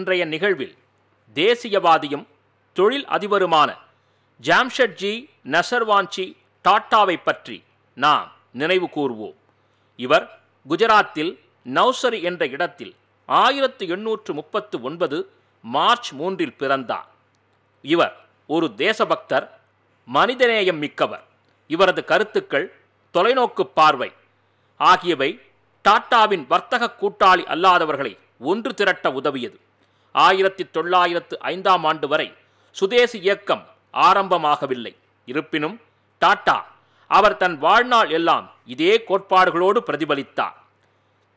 இன்றைய நிகழ்வில் தேசியவாதியும் தொழில் அதிபருமான ஜாம்ஷெட்ஜி நசர்வான்சி டாட்டாவை பற்றி நாம் நினைவு கூர்வோம். இவர் குஜராத்தில் நௌசரி என்ற இடத்தில் 1839 மார்ச் 3 பிறந்தார். இவர் ஒரு தேசபக்தர், மனிதநேயம் மிக்கவர். இவரது கருத்துக்கள், தொலைநோக்கு பார்வை ஆகியவை டாட்டாவின் வர்த்தக கூட்டாளி அல்லாதவர்களை ஒன்று திரட்ட உதவியது. 1905ஆம் ஆண்டு வரை சுதேசி இயக்கம் ஆரம்பமாகவில்லை. இருப்பினும் டாட்டா அவர் தன் வாழ்நாள் எல்லாம் இதே கோட்பாடுகளோடு பிரதிபலித்தார்.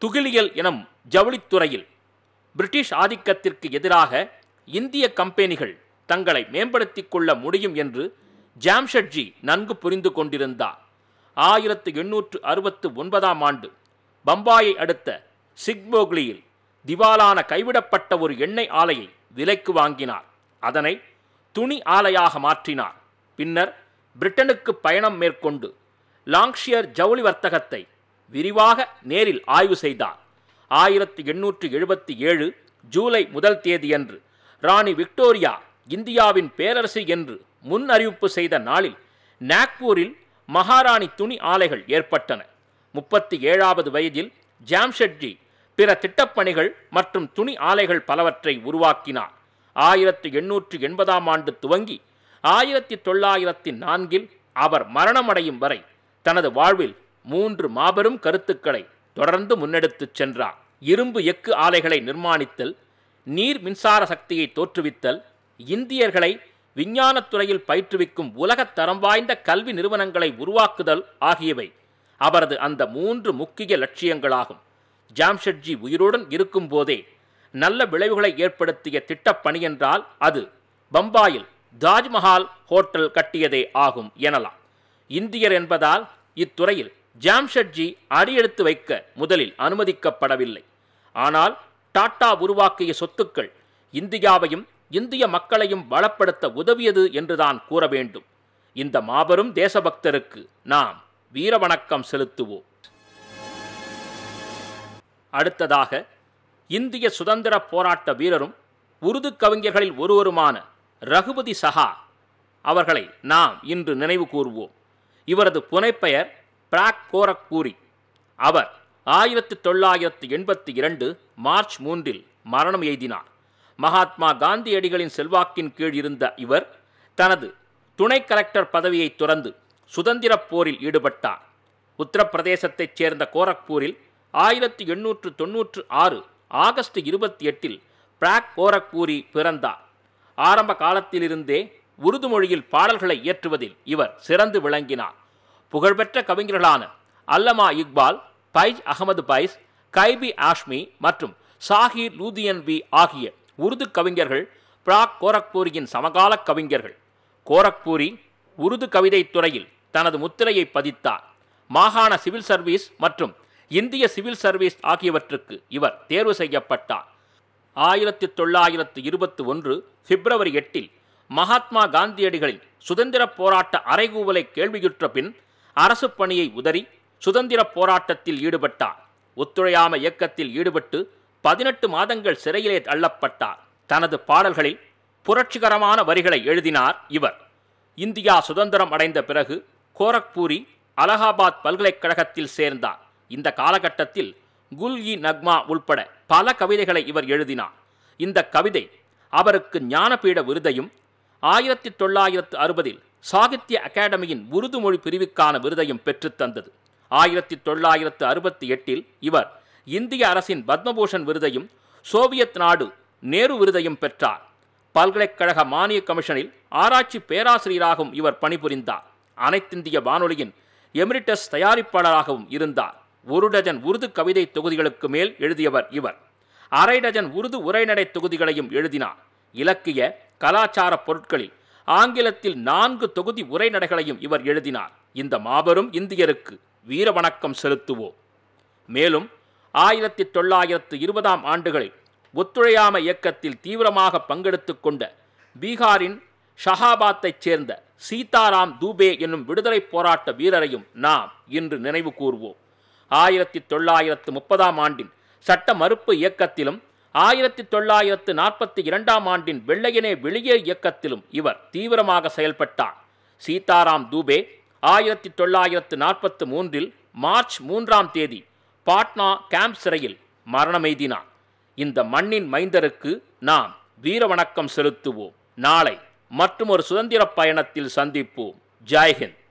துகிலியல் எனும் ஜவுளித்துறையில் பிரிட்டிஷ் ஆதிக்கத்திற்கு எதிராக இந்திய கம்பெனிகள் தங்களை மேம்படுத்திக் கொள்ள முடியும் என்று ஜாம்ஷெட்ஜி நன்கு புரிந்து கொண்டிருந்தார். 1869ஆம் ஆண்டு பம்பாயை அடுத்த சிக்மோக்லியில் திவாலான கைவிடப்பட்ட ஒரு எண்ணெய் ஆலையை விலைக்கு வாங்கினார். அதனை துணி ஆலையாக மாற்றினார். பின்னர் பிரிட்டனுக்கு பயணம் மேற்கொண்டு லாங்ஷியர் ஜவுளி வர்த்தகத்தை விரிவாக நேரில் ஆய்வு செய்தார். 1877 ஜூலை 1 ராணி விக்டோரியா இந்தியாவின் பேரரசு என்று முன் அறிவிப்பு செய்த நாளில் நாக்பூரில் மகாராணி துணி ஆலைகள் ஏற்பட்டன. 37ஆவது வயதில் ஜாம்ஷெட்ஜி பிற திட்டப்பணிகள் மற்றும் துணி ஆலைகள் பலவற்றை உருவாக்கினார். 1880ஆம் ஆண்டு துவங்கி 1904இல் அவர் மரணமடையும் வரை தனது வாழ்வில் 3 மாபெரும் கருத்துக்களை தொடர்ந்து முன்னெடுத்துச் சென்றார். இரும்பு எஃகு ஆலைகளை நிர்மாணித்தல், நீர் மின்சார சக்தியை தோற்றுவித்தல், இந்தியர்களை விஞ்ஞானத்துறையில் பயிற்றுவிக்கும் உலகத்தரம் வாய்ந்த கல்வி நிறுவனங்களை உருவாக்குதல் ஆகியவை அவரது அந்த 3 முக்கிய லட்சியங்களாகும். ஜாம்ஷெட்ஜி உயிருடன் இருக்கும் போதே நல்ல விளைவுகளை ஏற்படுத்திய திட்டப்பணி என்றால் அது பம்பாயில் தாஜ்மஹால் ஹோட்டல் கட்டியதே ஆகும் எனலாம். இந்தியர் என்பதால் இத்துறையில் ஜாம்ஷெட்ஜி அடியெடுத்து வைக்க முதலில் அனுமதிக்கப்படவில்லை. ஆனால் டாட்டா உருவாக்கிய சொத்துக்கள் இந்தியாவையும் இந்திய மக்களையும் வளப்படுத்த உதவியது என்றுதான் கூற வேண்டும். இந்த மாபெரும் தேசபக்தருக்கு நாம் வீரவணக்கம் செலுத்துவோம். அடுத்ததாக இந்திய சுதந்திர போராட்ட வீரரும் உருது கவிஞர்களில் ஒருவருமான ரகுபதி சஹா அவர்களை நாம் இன்று நினைவு கூர்வோம். இவரது புனைப்பெயர் பிராக் கோரக்பூரி. அவர் 1982 மார்ச் 3 மரணம் எய்தினார். மகாத்மா காந்தியடிகளின் செல்வாக்கின் கீழ் இருந்த இவர் தனது துணை கலெக்டர் பதவியை துறந்து சுதந்திர போரில் ஈடுபட்டார். உத்தரப்பிரதேசத்தைச் சேர்ந்த கோரக்பூரில் 1896 ஆகஸ்ட் 28இல் பிராக் கோரக்பூரி பிறந்தார். ஆரம்ப காலத்திலிருந்தே உருது மொழியில் பாடல்களை இயற்றுவதில் இவர் சிறந்து விளங்கினார். புகழ்பெற்ற கவிஞர்களான அல்லமா இக்பால், பைஜ் அகமது பைஸ், கைபி ஆஷ்மி மற்றும் சாஹிர் லூதியன்வி ஆகிய உருது கவிஞர்கள் பிராக் கோரக்பூரியின் சமகால கவிஞர்கள். கோரக்பூரி உருது கவிதை துறையில் தனது முத்திரையை பதித்தார். மாகாண சிவில் சர்வீஸ் மற்றும் இந்திய சிவில் சர்வீஸ் ஆகியவற்றுக்கு இவர் தேர்வு செய்யப்பட்டார். 1921 பிப்ரவரி 8இல் மகாத்மா காந்தியடிகளின் சுதந்திர போராட்ட அறைகூவலை கேள்வியுற்ற பின் அரசு பணியை உதறி சுதந்திர போராட்டத்தில் ஈடுபட்டார். ஒத்துழையாமை இயக்கத்தில் ஈடுபட்டு 18 மாதங்கள் சிறையிலே தள்ளப்பட்டார். தனது பாடல்களில் புரட்சிகரமான வரிகளை எழுதினார் இவர். இந்தியா சுதந்திரம் அடைந்த பிறகு கோரக்பூரி அலகாபாத் பல்கலைக்கழகத்தில் சேர்ந்தார். இந்த காலகட்டத்தில் குல்-இ நக்மா உள்பட பல கவிதைகளை இவர் எழுதினார். இந்த கவிதை அவருக்கு ஞானபீட விருதையும் 1960இல் சாகித்ய அகாடமியின் உருது மொழி பிரிவுக்கான விருதையும் பெற்றுத்தந்தது. 1968இல் இவர் இந்திய அரசின் பத்மபூஷன் விருதையும் சோவியத் நாடு நேரு விருதையும் பெற்றார். பல்கலைக்கழக மானிய கமிஷனில் ஆராய்ச்சி பேராசிரியராகவும் இவர் பணிபுரிந்தார். அனைத்திந்திய வானொலியின் எமிரிட்டஸ் தயாரிப்பாளராகவும் இருந்தார். 1 டஜன் உருது கவிதை தொகுதிகளுக்கு மேல் எழுதியவர் இவர். 2/2 டஜன் உருது உரைநடை தொகுதிகளையும் எழுதினார். இலக்கிய கலாச்சார பொருட்களில் ஆங்கிலத்தில் 4 தொகுதி உரைநடைகளையும் இவர் எழுதினார். இந்த மாபெரும் இந்தியருக்கு வீரவணக்கம் செலுத்துவோம். மேலும் 1920ஆம் ஆண்டுகளில் ஒத்துழையாமை இயக்கத்தில் தீவிரமாக பங்கெடுத்து கொண்ட பீகாரின் ஷஹாபாத்தைச் சேர்ந்த சீதாராம் தூபே என்னும் விடுதலை போராட்ட வீரரையும் நாம் இன்று நினைவு கூர்வோம். 1930ஆம் ஆண்டின் சட்ட மறுப்பு இயக்கத்திலும் 1942 ஆண்டின் வெள்ளையனே வெளியே இயக்கத்திலும் இவர் தீவிரமாக செயல்பட்டார். சீதாராம் தூபே 1943 மார்ச் 3 பாட்னா கேம்ப் சிறையில் மரணமெய்தினார். இந்த மண்ணின் மைந்தருக்கு நாம் வீரவணக்கம் செலுத்துவோம். நாளை மற்றொரு சுதந்திர பயணத்தில் சந்திப்போம். ஜெய்ஹிந்த்.